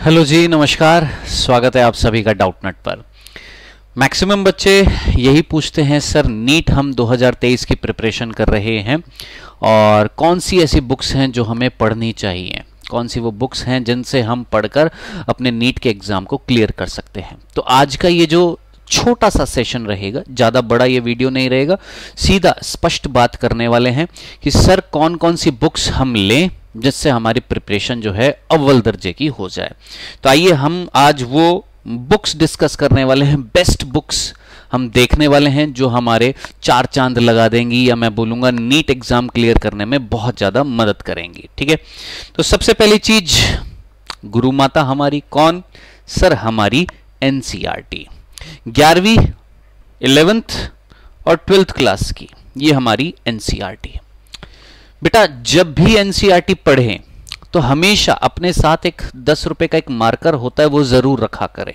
Hello जी, नमस्कार। स्वागत है आप सभी का डाउटनट पर। मैक्सिमम बच्चे यही पूछते हैं, सर नीट हम 2023 की प्रिपरेशन कर रहे हैं और कौन सी ऐसी बुक्स हैं जो हमें पढ़नी चाहिए, कौन सी वो बुक्स हैं जिनसे हम पढ़कर अपने नीट के एग्ज़ाम को क्लियर कर सकते हैं। तो आज का ये जो छोटा सा सेशन रहेगा, ज़्यादा बड़ा ये वीडियो नहीं रहेगा, सीधा स्पष्ट बात करने वाले हैं कि सर कौन कौन सी बुक्स हम लें जिससे हमारी प्रिपरेशन जो है अव्वल दर्जे की हो जाए। तो आइए हम आज वो बुक्स डिस्कस करने वाले हैं, बेस्ट बुक्स हम देखने वाले हैं जो हमारे चार चांद लगा देंगी, या मैं बोलूँगा नीट एग्ज़ाम क्लियर करने में बहुत ज़्यादा मदद करेंगी। ठीक है, तो सबसे पहली चीज़, गुरु माता हमारी कौन? सर हमारी NCERT 11वीं, 11th और 12th क्लास की, ये हमारी NCERT है। बेटा जब भी NCERT पढ़ें तो हमेशा अपने साथ एक 10 रुपये का एक मार्कर होता है, वो ज़रूर रखा करें।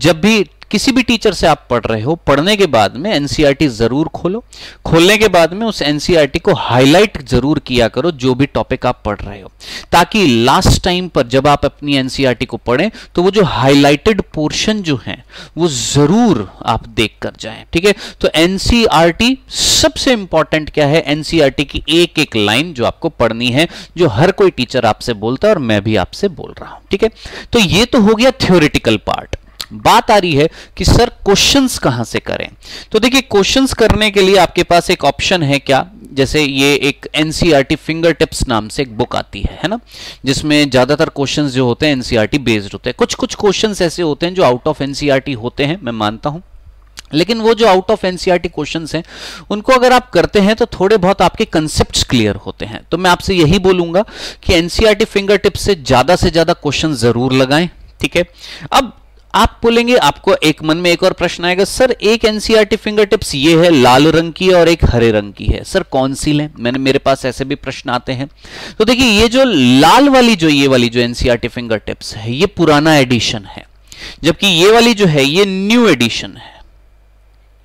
जब भी किसी भी टीचर से आप पढ़ रहे हो, पढ़ने के बाद में NCERT ज़रूर खोलो, खोलने के बाद में उस NCERT को हाईलाइट ज़रूर किया करो जो भी टॉपिक आप पढ़ रहे हो, ताकि लास्ट टाइम पर जब आप अपनी NCERT को पढ़ें तो वो जो हाईलाइटेड पोर्शन जो हैं वो ज़रूर आप देख कर जाएँ। ठीक है, तो NCERT सबसे इम्पॉर्टेंट क्या है, NCERT की एक एक लाइन जो आपको पढ़नी है, जो हर कोई टीचर आपसे बोलता है और मैं भी आपसे बोल रहा हूँ। ठीक है, तो ये तो हो गया थ्योरेटिकल पार्ट। बात आ रही है कि सर क्वेश्चंस कहाँ से करें, तो देखिए क्वेश्चंस करने के लिए आपके पास एक ऑप्शन है क्या, जैसे ये एक NCERT फिंगर टिप्स नाम से एक बुक आती है ना, जिसमें ज़्यादातर क्वेश्चंस जो होते हैं NCERT बेस्ड होते हैं। कुछ क्वेश्चंस ऐसे होते हैं जो आउट ऑफ NCERT होते हैं, मैं मानता हूँ, लेकिन वो जो आउट ऑफ NCERT क्वेश्चंस हैं उनको अगर आप करते हैं तो थोड़े बहुत आपके कंसेप्ट्स क्लियर होते हैं। तो मैं आपसे यही बोलूँगा कि NCERT फिंगर टिप्स से ज़्यादा क्वेश्चन ज़रूर लगाएं। ठीक है, अब आप बोलेंगे, आपको एक मन में एक और प्रश्न आएगा, सर एक NCERT फिंगर टिप्स ये है, लाल रंग की है और एक हरे रंग की है, सर कौन सी लें? मेरे पास ऐसे भी प्रश्न आते हैं। तो देखिए ये जो लाल वाली जो NCERT फिंगर टिप्स है ये पुराना एडिशन है, जबकि ये वाली जो है ये न्यू एडिशन है,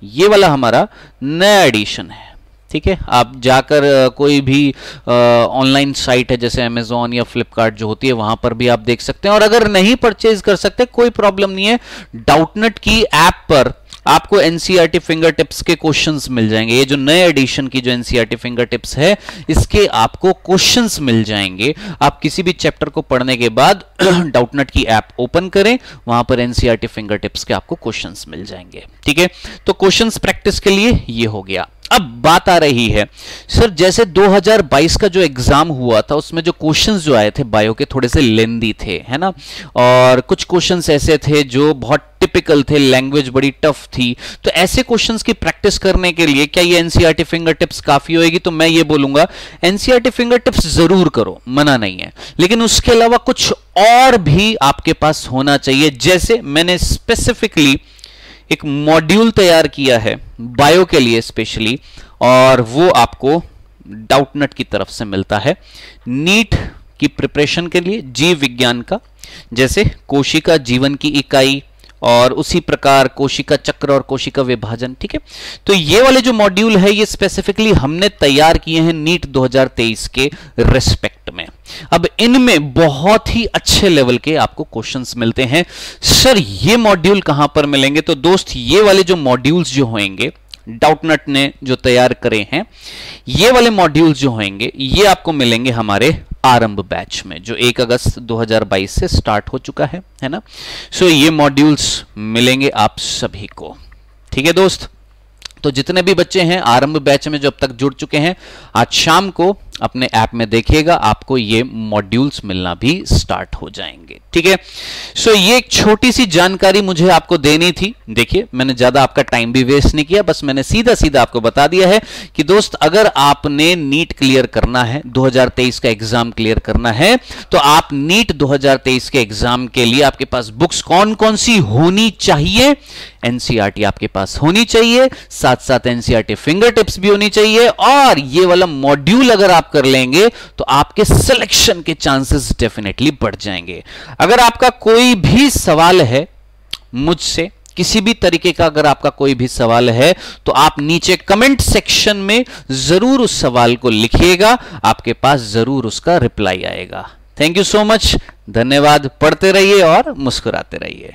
ये वाला हमारा नया एडिशन है। ठीक है, आप जाकर कोई भी ऑनलाइन साइट है जैसे Amazon या Flipkart जो होती है वहाँ पर भी आप देख सकते हैं, और अगर नहीं परचेज कर सकते कोई प्रॉब्लम नहीं है, डाउटनट की ऐप पर आपको NCERT फिंगर टिप्स के क्वेश्चंस मिल जाएंगे। ये जो नए एडिशन की जो NCERT फिंगर टिप्स है इसके आपको क्वेश्चंस मिल जाएंगे। आप किसी भी चैप्टर को पढ़ने के बाद डाउटनट की ऐप ओपन करें, वहां पर NCERT फिंगर टिप्स के आपको क्वेश्चंस मिल जाएंगे। ठीक है, तो क्वेश्चंस प्रैक्टिस के लिए ये हो गया। अब बात आ रही है, सर जैसे 2022 का जो एग्जाम हुआ था उसमें जो क्वेश्चंस जो आए थे बायो के थोड़े से लेंदी थे, है ना, और कुछ क्वेश्चंस ऐसे थे जो बहुत टिपिकल थे, लैंग्वेज बड़ी टफ थी, तो ऐसे क्वेश्चंस की प्रैक्टिस करने के लिए क्या ये NCERT फिंगर टिप्स काफी होएगी? तो मैं ये बोलूंगा NCERT फिंगर टिप्स जरूर करो, मना नहीं है, लेकिन उसके अलावा कुछ और भी आपके पास होना चाहिए। जैसे मैंने स्पेसिफिकली एक मॉड्यूल तैयार किया है बायो के लिए स्पेशली, और वो आपको डाउटनट की तरफ से मिलता है, नीट की प्रिपरेशन के लिए जीव विज्ञान का, जैसे कोशिका जीवन की इकाई और उसी प्रकार कोशिका चक्र और कोशिका विभाजन। ठीक है, तो ये वाले जो मॉड्यूल है ये स्पेसिफिकली हमने तैयार किए हैं नीट 2023 के रेस्पेक्ट में। अब इनमें बहुत ही अच्छे लेवल के आपको क्वेश्चंस मिलते हैं। सर ये मॉड्यूल कहां पर मिलेंगे? तो दोस्त ये वाले जो मॉड्यूल्स जो होंगे डाउटनट ने जो तैयार करे हैं, ये वाले मॉड्यूल्स जो होंगे ये आपको मिलेंगे हमारे आरंभ बैच में, जो 1 अगस्त 2022 से स्टार्ट हो चुका है, है ना। सो ये मॉड्यूल्स मिलेंगे आप सभी को। ठीक है दोस्त, तो जितने भी बच्चे हैं आरंभ बैच में जो अब तक जुड़ चुके हैं, आज शाम को अपने ऐप में देखिएगा, आपको ये मॉड्यूल्स मिलना भी स्टार्ट हो जाएंगे। ठीक है, सो ये एक छोटी सी जानकारी मुझे आपको देनी थी। देखिए मैंने ज़्यादा आपका टाइम भी वेस्ट नहीं किया, बस मैंने सीधा सीधा आपको बता दिया है कि दोस्त अगर आपने नीट क्लियर करना है, 2023 का एग्जाम क्लियर करना है, तो आप नीट 2023 के एग्जाम के लिए आपके पास बुक्स कौन कौन सी होनी चाहिए? NCERT आपके पास होनी चाहिए, साथ साथ NCERT फिंगर टिप्स भी होनी चाहिए, और ये वाला मॉड्यूल अगर आप कर लेंगे तो आपके सिलेक्शन के चांसेस डेफिनेटली बढ़ जाएंगे। अगर आपका कोई भी सवाल है मुझसे, किसी भी तरीके का अगर आपका कोई भी सवाल है, तो आप नीचे कमेंट सेक्शन में जरूर उस सवाल को लिखिएगा, आपके पास जरूर उसका रिप्लाई आएगा। थैंक यू सो मच, धन्यवाद। पढ़ते रहिए और मुस्कुराते रहिए।